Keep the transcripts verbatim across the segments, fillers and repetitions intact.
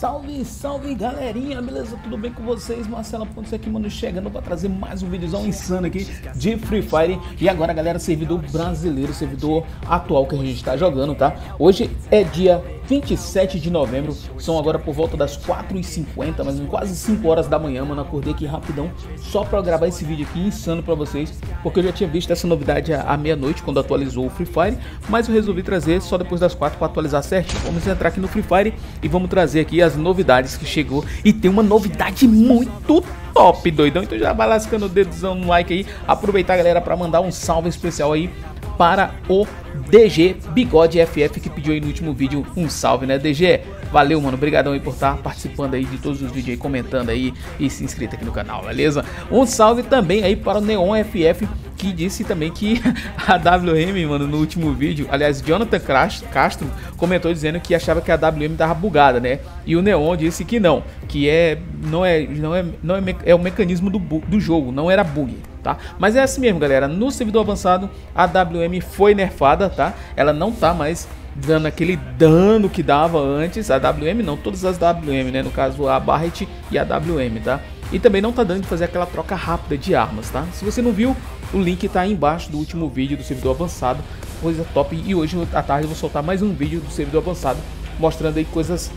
Salve, salve galerinha, beleza? Tudo bem com vocês? Marcelo Pontes aqui, mano, chegando para trazer mais um vídeozão insano aqui de Free Fire. E agora, galera, servidor brasileiro, servidor atual que a gente está jogando, tá? Hoje é dia vinte e sete de novembro, são agora por volta das quatro e cinquenta, mas quase cinco horas da manhã, mano. Acordei aqui rapidão só para gravar esse vídeo aqui insano para vocês, porque eu já tinha visto essa novidade à meia-noite quando atualizou o Free Fire, mas eu resolvi trazer só depois das quatro para atualizar certinho. Vamos entrar aqui no Free Fire e vamos trazer aqui a as novidades que chegou, e tem uma novidade muito top, doidão. Então já vai lascando o dedozão no like aí, aproveitar, galera, para mandar um salve especial aí para o D G Bigode F F, que pediu aí no último vídeo um salve, né, D G? Valeu, mano, brigadão aí por estar participando aí de todos os vídeos aí, comentando aí e se inscrito aqui no canal, beleza? Um salve também aí para o Neon F F, que disse também que a W M, mano, no último vídeo, aliás, Jonathan Crash, Castro comentou dizendo que achava que a W M tava bugada, né? E o Neon disse que não, que é não é não é não é, é o mecanismo do, do jogo, não era bug, tá? Mas é assim mesmo, galera. No servidor avançado, a W M foi nerfada, tá? Ela não tá mais dando aquele dano que dava antes. A W M não, todas as W M, né? No caso, a Barrett e a W M, tá? E também não tá dando de fazer aquela troca rápida de armas, tá? Se você não viu, o link tá aí embaixo do último vídeo do servidor avançado, coisa top. E hoje à tarde eu vou soltar mais um vídeo do servidor avançado, mostrando aí coisas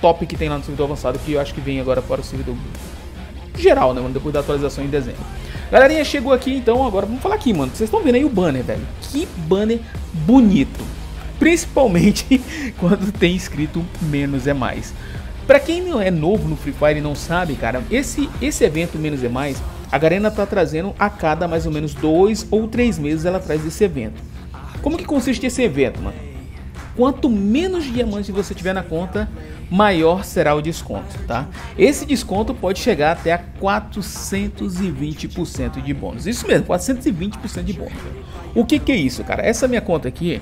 top que tem lá no servidor avançado, que eu acho que vem agora para o servidor geral, né, mano? Depois da atualização em dezembro. Galerinha, chegou aqui, então agora vamos falar aqui, mano. Vocês estão vendo aí o banner, velho. Que banner bonito. Principalmente quando tem escrito Menos é Mais. Pra quem não é novo no Free Fire e não sabe, cara, esse, esse evento Menos é Mais, a Garena tá trazendo a cada mais ou menos dois ou três meses ela traz esse evento. Como que consiste esse evento, mano? Quanto menos diamantes você tiver na conta, maior será o desconto, tá? Esse desconto pode chegar até a quatrocentos e vinte por cento de bônus. Isso mesmo, quatrocentos e vinte por cento de bônus. O que que é isso, cara? Essa minha conta aqui,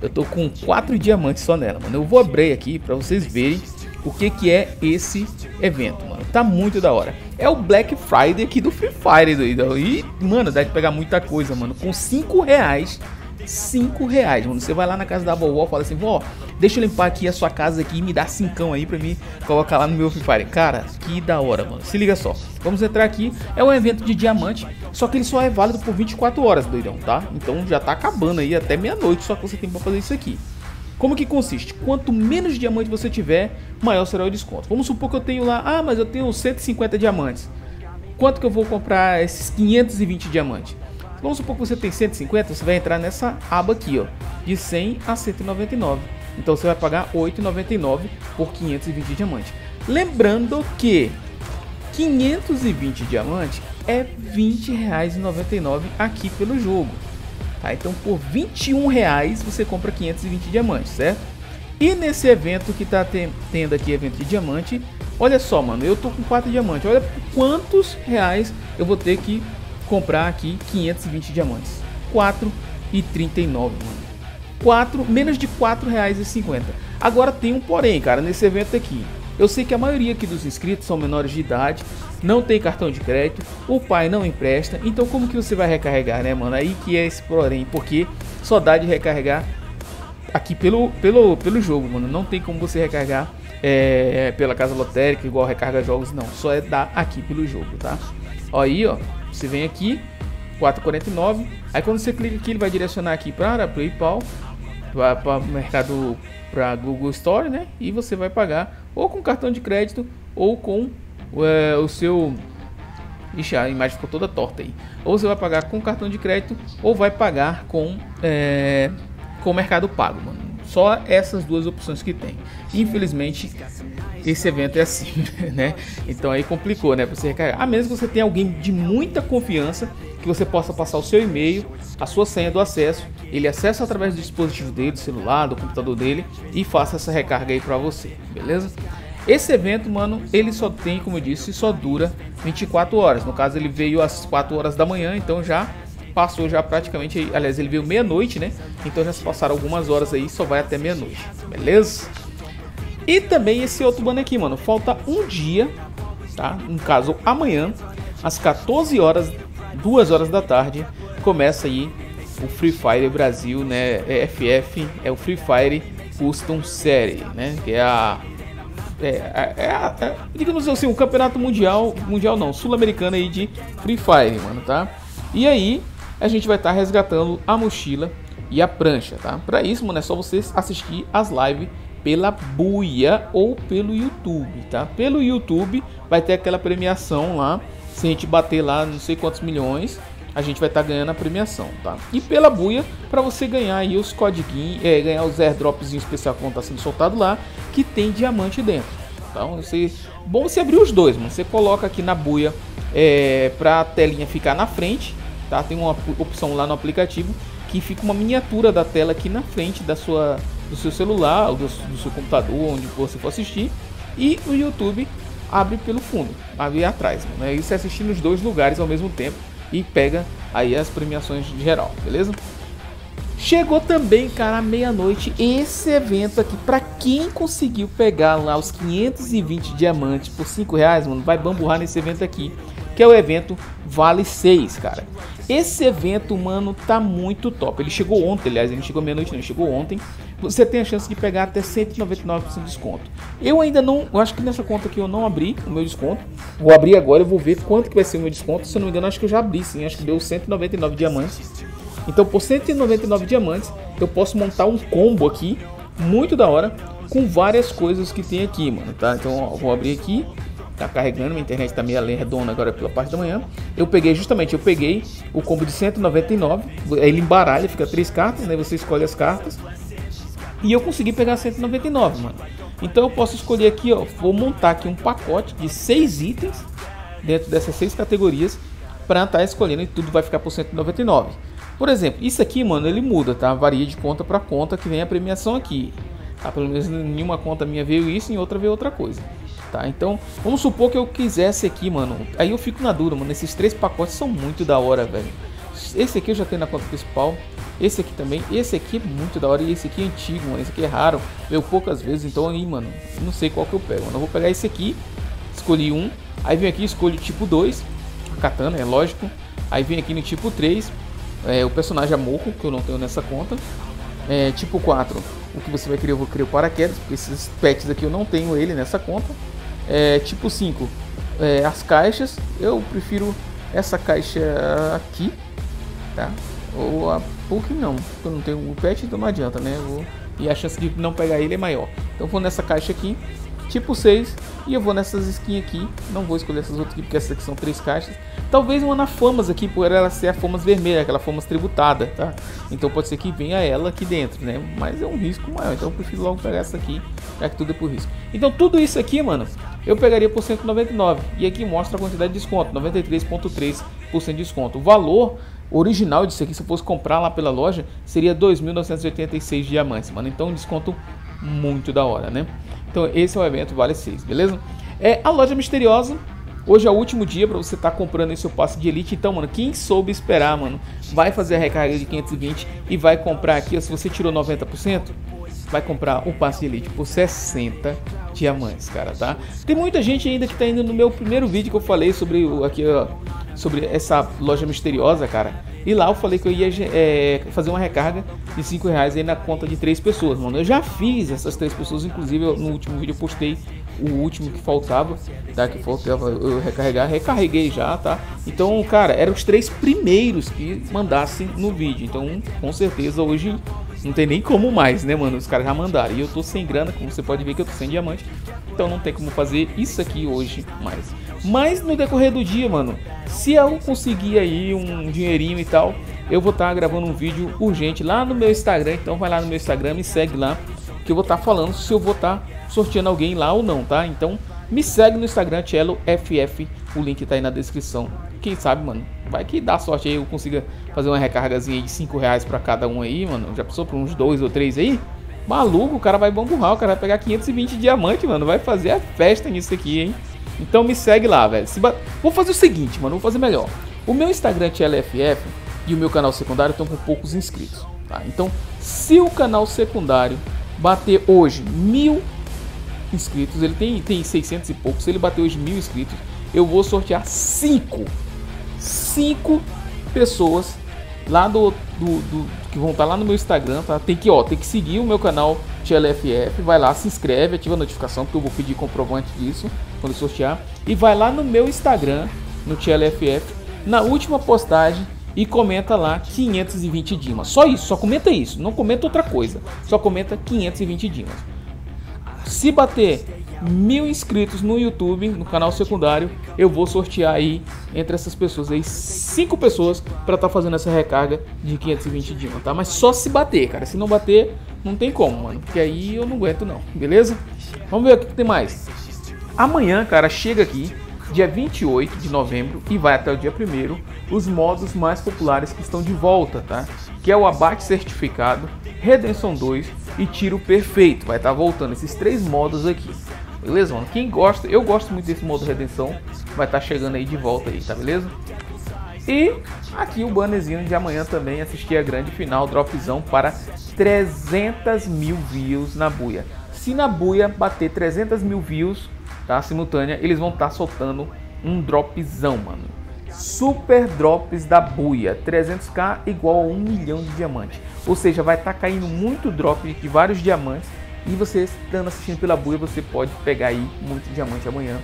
eu tô com quatro diamantes só nela, mano. Eu vou abrir aqui pra vocês verem o que que é esse evento, mano. Tá muito da hora. É o Black Friday aqui do Free Fire, doido. E, mano, dá de pegar muita coisa, mano. Com cinco reais, cinco reais, mano. Você vai lá na casa da vovó, fala assim: vó, deixa eu limpar aqui a sua casa aqui e me dá cincão aí pra mim colocar lá no meu Free Fire. Cara, que da hora, mano. Se liga só. Vamos entrar aqui. É um evento de diamante, só que ele só é válido por vinte e quatro horas, doidão, tá? Então já tá acabando aí até meia-noite, só que você tem pra fazer isso aqui. Como que consiste? Quanto menos diamante você tiver, maior será o desconto. Vamos supor que eu tenho lá, ah, mas eu tenho cento e cinquenta diamantes. Quanto que eu vou comprar esses quinhentos e vinte diamantes? Vamos supor que você tem cento e cinquenta, você vai entrar nessa aba aqui, ó, de cem a cento e noventa e nove. Então você vai pagar oito reais e noventa e nove centavos por quinhentos e vinte diamantes. Lembrando que quinhentos e vinte diamantes é vinte reais e noventa e nove centavos aqui pelo jogo. Tá, então por vinte e um reais você compra quinhentos e vinte diamantes, certo? E nesse evento que tá tendo aqui, evento de diamante, olha só, mano, eu tô com quatro diamantes, olha quantos reais eu vou ter que comprar aqui quinhentos e vinte diamantes. quatro reais e trinta e nove centavos, mano. quatro, menos de quatro reais e cinquenta centavos. Agora tem um porém, cara, nesse evento aqui. Eu sei que a maioria aqui dos inscritos são menores de idade, não tem cartão de crédito, o pai não empresta, então como que você vai recarregar, né, mano? Aí que é esse porém, porque só dá de recarregar aqui pelo, pelo, pelo jogo, mano. Não tem como você recarregar é, pela casa lotérica, igual recarga jogos, não. Só é dar aqui pelo jogo, tá? Ó, aí, ó, você vem aqui, quatro reais e quarenta e nove centavos, aí quando você clica aqui, ele vai direcionar aqui para PayPal, para o mercado, para Google Store, né? E você vai pagar ou com cartão de crédito ou com é, o seu... Ixi, a imagem ficou toda torta aí. Ou você vai pagar com cartão de crédito ou vai pagar com é, com Mercado Pago, mano. Só essas duas opções que tem. Infelizmente, esse evento é assim, né? Então aí complicou, né? Pra você recarregar. A menos que você tenha alguém de muita confiança, que você possa passar o seu e-mail, a sua senha do acesso, ele acessa através do dispositivo dele, do celular, do computador dele, e faça essa recarga aí pra você, beleza? Esse evento, mano, ele só tem, como eu disse, só dura vinte e quatro horas. No caso, ele veio às quatro horas da manhã, então já passou já praticamente, aliás, ele veio meia-noite, né? Então já se passaram algumas horas aí, só vai até meia-noite, beleza? E também esse outro banner aqui, mano, falta um dia, tá? No caso, amanhã, às quatorze horas, duas horas da tarde, começa aí o Free Fire Brasil, né? É F F, é o Free Fire Custom Série, né? Que é a é, é, é, é, digamos assim, um campeonato mundial, mundial não, sul-americano aí de Free Fire, mano, tá? E aí a gente vai estar tá resgatando a mochila e a prancha, tá? Para isso, mano, é só você assistir as lives pela Booyah ou pelo YouTube, tá? Pelo YouTube vai ter aquela premiação lá, se a gente bater lá não sei quantos milhões, a gente vai estar tá ganhando a premiação, tá? E pela Booyah, para você ganhar aí os codiguinhos, é, ganhar os airdrops especial que tá sendo soltado lá, que tem diamante dentro. Então, você, bom você abrir os dois, mano. Você coloca aqui na Booyah, é, para a telinha ficar na frente, tá? Tem uma opção lá no aplicativo que fica uma miniatura da tela aqui na frente da sua, do seu celular, ou do, do seu computador, onde você for assistir, e o YouTube abre pelo fundo, abre atrás, mano. E você assistir nos dois lugares ao mesmo tempo e pega aí as premiações de geral, beleza? Chegou também, cara, à meia-noite, esse evento aqui, pra quem conseguiu pegar lá os quinhentos e vinte diamantes por cinco reais, mano, vai bamburrar nesse evento aqui, que é o evento Vale seis, cara. Esse evento, mano, tá muito top. Ele chegou ontem, aliás, ele chegou meia-noite, não, ele chegou ontem. Você tem a chance de pegar até cento e noventa e nove por cento de desconto. Eu ainda não, eu acho que nessa conta aqui eu não abri o meu desconto. Vou abrir agora, eu vou ver quanto que vai ser o meu desconto. Se eu não me engano, acho que eu já abri, sim, acho que deu cento e noventa e nove diamantes. Então, por cento e noventa e nove diamantes, eu posso montar um combo aqui, muito da hora, com várias coisas que tem aqui, mano, tá? Então, ó, vou abrir aqui. Tá carregando, minha internet tá meio lerdona agora pela parte da manhã. Eu peguei, justamente, eu peguei o combo de cento e noventa e nove. Ele embaralha, fica três cartas, né? Você escolhe as cartas. E eu consegui pegar cento e noventa e nove, mano. Então eu posso escolher aqui, ó. Vou montar aqui um pacote de seis itens dentro dessas seis categorias pra estar escolhendo, e tudo vai ficar por cento e noventa e nove. Por exemplo, isso aqui, mano, ele muda, tá? Varia de conta pra conta que vem a premiação aqui. Tá? Pelo menos em uma conta minha veio isso, em outra veio outra coisa. Tá, então vamos supor que eu quisesse aqui, mano. Aí eu fico na dura, mano. Esses três pacotes são muito da hora, velho. Esse aqui eu já tenho na conta principal. Esse aqui também. Esse aqui é muito da hora. E esse aqui é antigo, mano. Esse aqui é raro. Veio poucas vezes. Então aí, mano, não sei qual que eu pego, mano. Eu vou pegar esse aqui. Escolhi um. Aí vem aqui, escolho tipo dois. A katana, é lógico. Aí vem aqui no tipo três. É, o personagem Amorco, que eu não tenho nessa conta. É, tipo quatro. O que você vai querer? Eu vou querer o paraquedas. Porque esses pets aqui eu não tenho ele nessa conta. É, tipo cinco, é, as caixas, eu prefiro essa caixa aqui, tá? Ou a Puck não, porque eu não tenho o pet, então não adianta, né? Vou... E a chance de não pegar ele é maior. Então eu vou nessa caixa aqui, tipo seis, e eu vou nessas skins aqui. Não vou escolher essas outras aqui, porque essas aqui são três caixas. Talvez uma na FAMAS aqui, por ela ser a FAMAS vermelha, aquela FAMAS tributada, tá? Então pode ser que venha ela aqui dentro, né? Mas é um risco maior, então eu prefiro logo pegar essa aqui, já que tudo é por risco. Então tudo isso aqui, mano, eu pegaria por cento e noventa e nove. E aqui mostra a quantidade de desconto, noventa e três vírgula três por cento de desconto. O valor original disso aqui, se eu fosse comprar lá pela loja, seria dois mil novecentos e oitenta e seis diamantes, mano. Então um desconto muito da hora, né? Então esse é o evento Vale seis, beleza? É a loja misteriosa. Hoje é o último dia para você estar tá comprando esse seu passe de elite. Então, mano, quem soube esperar, mano, vai fazer a recarga de quinhentos e vinte e vai comprar aqui, ó, se você tirou noventa por cento, vai comprar um passe de elite por sessenta diamantes, cara, tá? Tem muita gente ainda que tá indo no meu primeiro vídeo que eu falei sobre o, aqui, ó, sobre essa loja misteriosa, cara. E lá eu falei que eu ia é, fazer uma recarga de cinco reais aí na conta de três pessoas, mano. Eu já fiz essas três pessoas, inclusive eu, no último vídeo eu postei o último que faltava, tá? Que faltava eu recarregar, recarreguei já, tá? Então, cara, eram os três primeiros que mandassem no vídeo. Então, com certeza, hoje não tem nem como mais, né, mano? Os caras já mandaram. E eu tô sem grana, como você pode ver que eu tô sem diamante. Então não tem como fazer isso aqui hoje mais. Mas no decorrer do dia, mano, se eu conseguir aí um dinheirinho e tal, eu vou estar gravando um vídeo urgente lá no meu Instagram. Então vai lá no meu Instagram, me segue lá, que eu vou estar falando se eu vou estar sorteando alguém lá ou não, tá? Então me segue no Instagram, TcheloFF. O link tá aí na descrição. Quem sabe, mano, vai que dá sorte aí, eu consiga fazer uma recargazinha de cinco reais pra cada um aí, mano. Já passou por uns dois ou três aí? Maluco, o cara vai bamburrar, o cara vai pegar quinhentos e vinte diamantes, mano. Vai fazer a festa nisso aqui, hein? Então me segue lá, velho. Se ba... Vou fazer o seguinte, mano, vou fazer melhor. O meu Instagram, TcheloFF, e o meu canal secundário estão com poucos inscritos, tá? Então, se o canal secundário bater hoje mil inscritos, ele tem, tem seiscentos e poucos, se ele bater hoje mil inscritos, eu vou sortear cinco pessoas lá do, do, do que vão estar lá no meu Instagram, tá? Tem que, ó, tem que seguir o meu canal TcheloFF, vai lá, se inscreve, ativa a notificação, porque eu vou pedir comprovante disso quando sortear. E vai lá no meu Instagram, no TcheloFF, na última postagem e comenta lá quinhentos e vinte dimas. Só isso, só comenta isso, não comenta outra coisa. Só comenta quinhentos e vinte dimas. Se bater mil inscritos no YouTube, no canal secundário, eu vou sortear aí entre essas pessoas aí cinco pessoas para estar tá fazendo essa recarga de quinhentos e vinte dimas, tá? Mas só se bater, cara. Se não bater, não tem como, mano, porque aí eu não aguento não, beleza? Vamos ver o que tem mais. Amanhã, cara, chega aqui dia vinte e oito de novembro e vai até o dia primeiro os modos mais populares que estão de volta, tá? Que é o abate certificado, redenção dois e tiro perfeito. Vai estar tá voltando esses três modos aqui. Beleza, mano? Quem gosta, eu gosto muito desse modo redenção, vai estar tá chegando aí de volta aí, tá beleza? E aqui o bannerzinho de amanhã também, assistir a grande final, dropzão para trezentos mil views na Booyah. Se na Booyah bater trezentos mil views, tá, simultânea, eles vão estar tá soltando um dropzão, mano. Super drops da Booyah, trezentos k igual a um milhão de diamantes. Ou seja, vai estar tá caindo muito drop de vários diamantes. E você estando assistindo pela Booyah, você pode pegar aí muito diamante amanhã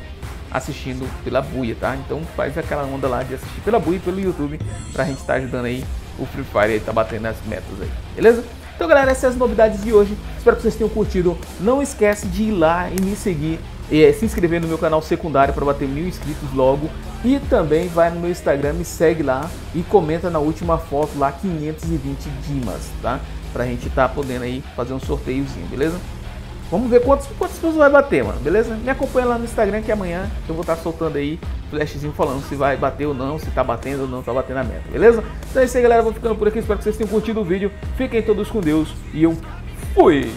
assistindo pela Booyah, tá? Então faz aquela onda lá de assistir pela Booyah e pelo YouTube pra gente estar tá ajudando aí o Free Fire aí, tá batendo as metas aí, beleza? Então galera, essas são as novidades de hoje, espero que vocês tenham curtido. Não esquece de ir lá e me seguir e é, se inscrever no meu canal secundário para bater mil inscritos logo. E também vai no meu Instagram, me segue lá e comenta na última foto lá quinhentos e vinte dimas, tá? Pra gente tá podendo aí fazer um sorteiozinho, beleza? Vamos ver quantos, quantas pessoas vai bater, mano, beleza? Me acompanha lá no Instagram que amanhã eu vou estar tá soltando aí flashzinho falando se vai bater ou não, se tá batendo ou não, tá batendo a meta, beleza? Então é isso aí, galera, vou ficando por aqui, espero que vocês tenham curtido o vídeo, fiquem todos com Deus e eu fui!